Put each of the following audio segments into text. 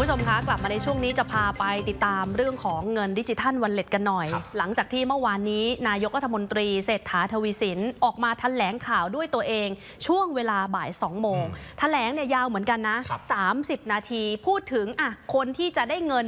คุณผู้ชมคะกลับมาในช่วงนี้จะพาไปติดตามเรื่องของเงินดิจิทัลวอลเล็ตกันหน่อยหลังจากที่เมื่อวานนี้นายกรัฐมนตรีเศรษฐาทวีสินออกมาแถลงข่าวด้วยตัวเองช่วงเวลาบ่าย14:00 น.แถลงเนี่ยยาวเหมือนกันนะ30นาทีพูดถึงคนที่จะได้เงิน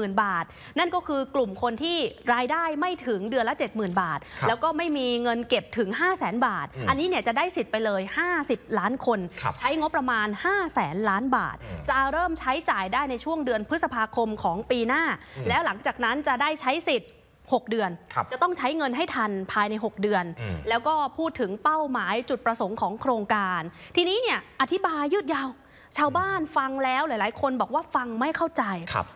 10,000 บาทนั่นก็คือกลุ่มคนที่รายได้ไม่ถึงเดือนละ 70,000 บาทแล้วก็ไม่มีเงินเก็บถึง 500,000 บาทอันนี้เนี่ยจะได้สิทธิ์ไปเลย50ล้านคนใช้งบประมาณ 500,000 ล้านบาทจะเริ่มใช้จ่ายได้ในช่วงเดือนพฤษภาคมของปีหน้าแล้วหลังจากนั้นจะได้ใช้สิทธิ์6เดือนจะต้องใช้เงินให้ทันภายใน6เดือนแล้วก็พูดถึงเป้าหมายจุดประสงค์ของโครงการทีนี้เนี่ยอธิบายยืดยาวชาวบ้านฟังแล้วหลายๆคนบอกว่าฟังไม่เข้าใจ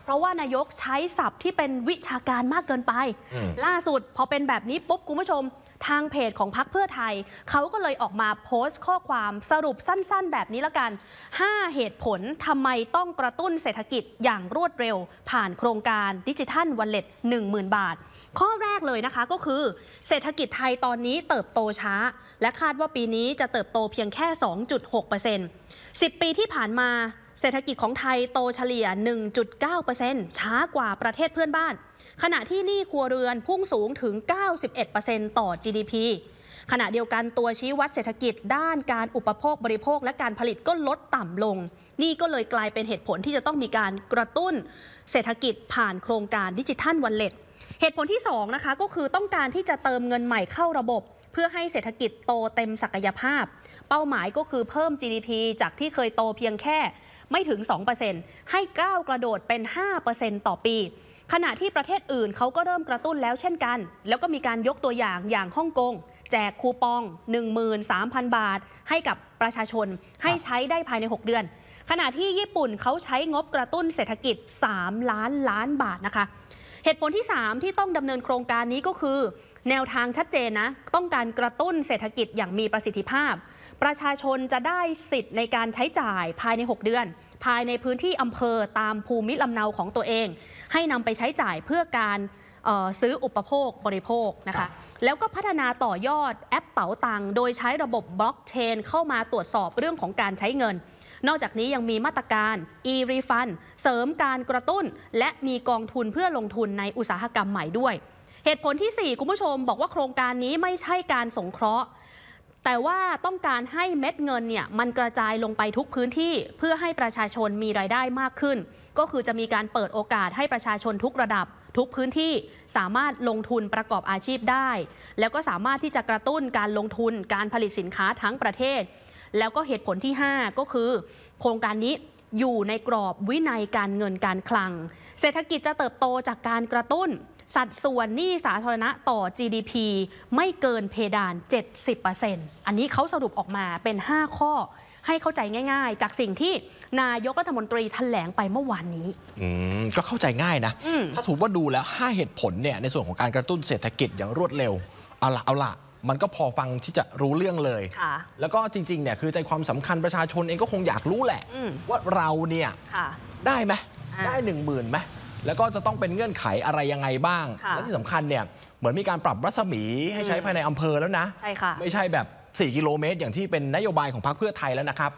เพราะว่านายกใช้ศัพท์ที่เป็นวิชาการมากเกินไปล่าสุดพอเป็นแบบนี้ปุ๊บคุณผู้ชมทางเพจของพรรคเพื่อไทยเขาก็เลยออกมาโพสต์ข้อความสรุปสั้นๆแบบนี้ละกัน5เหตุผลทำไมต้องกระตุ้นเศรษฐกิจอย่างรวดเร็วผ่านโครงการดิจิทัลวอลเล็ต 10,000 บาทข้อแรกเลยนะคะก็คือเศรษฐกิจไทยตอนนี้เติบโตช้าและคาดว่าปีนี้จะเติบโตเพียงแค่ 2.6% 10 ปีที่ผ่านมาเศรษฐกิจของไทยโตเฉลี่ย 1.9% ช้ากว่าประเทศเพื่อนบ้านขณะที่หนี้ครัวเรือนพุ่งสูงถึง 91% ต่อ GDP ขณะเดียวกันตัวชี้วัดเศรษฐกิจด้านการอุปโภคบริโภคและการผลิตก็ลดต่ำลงนี่ก็เลยกลายเป็นเหตุผลที่จะต้องมีการกระตุ้นเศรษฐกิจผ่านโครงการดิจิทัลวอลเล็ตเหตุผลที่2นะคะก็คือต้องการที่จะเติมเงินใหม่เข้าระบบเพื่อให้เศรษฐกิจโตเต็มศักยภาพเป้าหมายก็คือเพิ่ม GDP จากที่เคยโตเพียงแค่ไม่ถึง 2% ให้ก้าวกระโดดเป็น 5% ต่อปีขณะที่ประเทศอื่นเขาก็เริ่มกระตุ้นแล้วเช่นกันแล้วก็มีการยกตัวอย่างฮ่องกงแจกคูปอง 13,000 บาทให้กับประชาชนให้ใช้ได้ภายใน6เดือนขณะที่ญี่ปุ่นเขาใช้งบกระตุ้นเศรษฐกิจ3ล้านล้านบาทนะคะเหตุผลที่3ที่ต้องดำเนินโครงการนี้ก็คือแนวทางชัดเจนนะต้องการกระตุ้นเศรษฐกิจอย่างมีประสิทธิภาพประชาชนจะได้สิทธิ์ในการใช้จ่ายภายใน6เดือนภายในพื้นที่อำเภอตามภูมิลำเนาของตัวเองให้นำไปใช้จ่ายเพื่อการซื้ออุปโภคบริโภคนะคะแล้วก็พัฒนาต่อยอดแอปเป๋าตังค์โดยใช้ระบบบล็อกเชนเข้ามาตรวจสอบเรื่องของการใช้เงินนอกจากนี้ยังมีมาตรการ e-refund เสริมการกระตุ้นและมีกองทุนเพื่อลงทุนในอุตสาหกรรมใหม่ด้วยเหตุผลที่4คุณผู้ชมบอกว่าโครงการนี้ไม่ใช่การสงเคราะห์แต่ว่าต้องการให้เม็ดเงินเนี่ยมันกระจายลงไปทุกพื้นที่เพื่อให้ประชาชนมีรายได้มากขึ้นก็คือจะมีการเปิดโอกาสให้ประชาชนทุกระดับทุกพื้นที่สามารถลงทุนประกอบอาชีพได้แล้วก็สามารถที่จะกระตุ้นการลงทุนการผลิตสินค้าทั้งประเทศแล้วก็เหตุผลที่5ก็คือโครงการนี้อยู่ในกรอบวินัยการเงินการคลังเศรษฐกิจจะเติบโตจากการกระตุ้นสัดส่วนหนี้สาธารณะต่อ GDP ไม่เกินเพดาน 70% อันนี้เขาสรุปออกมาเป็น5ข้อให้เข้าใจง่ายๆจากสิ่งที่นายกรัฐมนตรีแถลงไปเมื่อวานนี้ก็เข้าใจง่ายนะถ้าสมมติว่าดูแล้ว5เหตุผลเนี่ยในส่วนของการกระตุ้นเศรษฐกิจอย่างรวดเร็วเอาละมันก็พอฟังที่จะรู้เรื่องเลยแล้วก็จริงๆเนี่ยคือใจความสำคัญประชาชนเองก็คงอยากรู้แหละว่าเราเนี่ยได้ไหมได้ 10,000 ไหมแล้วก็จะต้องเป็นเงื่อนไขอะไรยังไงบ้างและที่สำคัญเนี่ยเหมือนมีการปรับรัศมีให้ใช้ภายในอำเภอแล้วนะไม่ใช่แบบ4 กิโลเมตรอย่างที่เป็นนโยบายของพรรคเพื่อไทยแล้วนะครับ